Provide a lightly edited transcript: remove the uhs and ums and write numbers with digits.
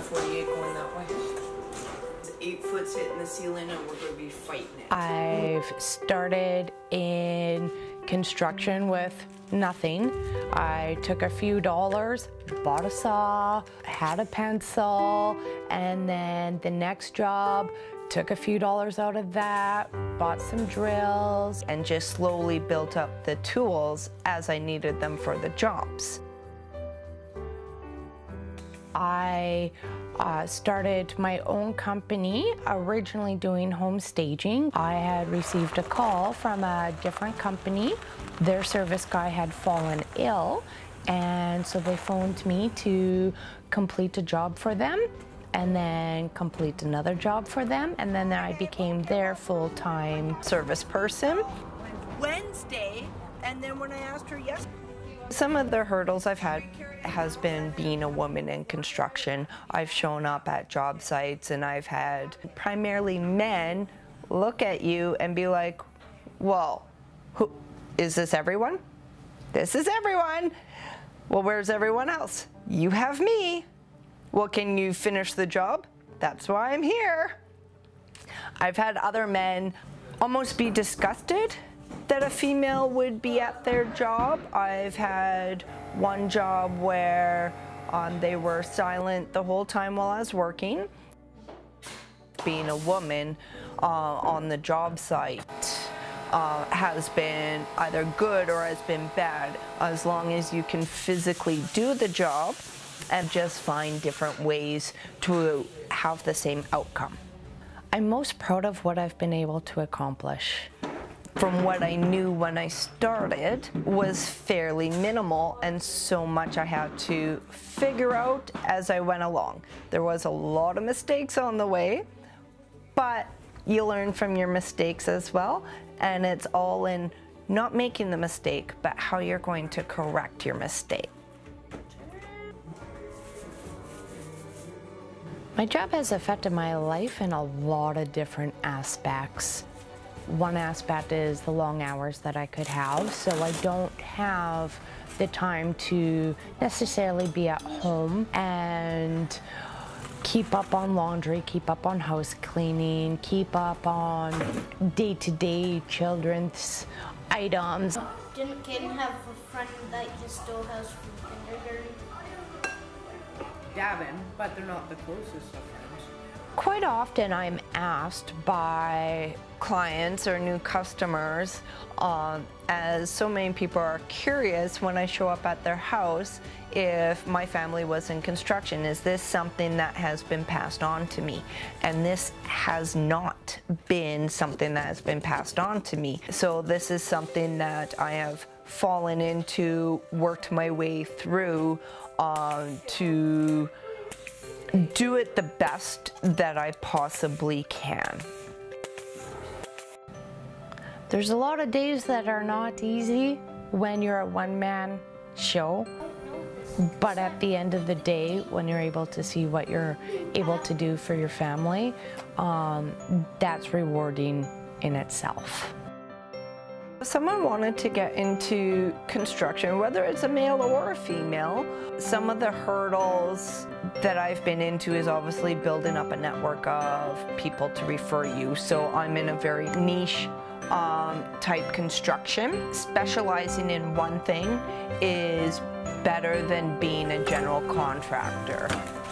48 going that way. The 8 foot's hitting the ceiling and we're gonna be fighting it. I've started in construction with nothing. I took a few dollars, bought a saw, had a pencil, and then the next job, took a few dollars out of that, bought some drills, and just slowly built up the tools as I needed them for the jobs. I started my own company, originally doing home staging. I had received a call from a different company. Their service guy had fallen ill, and so they phoned me to complete a job for them, and then complete another job for them, and then I became their full-time service person. Wednesday, and then when I asked her yesterday. Some of the hurdles I've had has been being a woman in construction. I've shown up at job sites and I've had primarily men look at you and be like, well, who, is this everyone? This is everyone. Well, where's everyone else? You have me. Well, can you finish the job? That's why I'm here. I've had other men almost be disgusted that a female would be at their job. I've had one job where they were silent the whole time while I was working. Being a woman on the job site has been either good or has been bad, as long as you can physically do the job and just find different ways to have the same outcome. I'm most proud of what I've been able to accomplish. From what I knew when I started was fairly minimal, and so much I had to figure out as I went along. There was a lot of mistakes on the way, but you learn from your mistakes as well, and it's all in not making the mistake, but how you're going to correct your mistake. My job has affected my life in a lot of different aspects. One aspect is the long hours that I could have, so I don't have the time to necessarily be at home and keep up on laundry, keep up on house cleaning, keep up on day-to-day children's items. Didn't Kaden have a friend that he stole house from kindergarten? Gavin, but they're not the closest of friends. Quite often I'm asked by clients or new customers, as so many people are curious when I show up at their house, if my family was in construction. Is this something that has been passed on to me? And this has not been something that has been passed on to me. So this is something that I have fallen into, worked my way through to do it the best that I possibly can. There's a lot of days that are not easy when you're a one-man show, but at the end of the day, when you're able to see what you're able to do for your family, that's rewarding in itself. Someone wanted to get into construction, whether it's a male or a female. Some of the hurdles that I've been into is obviously building up a network of people to refer you. So I'm in a very niche type construction. Specializing in one thing is better than being a general contractor.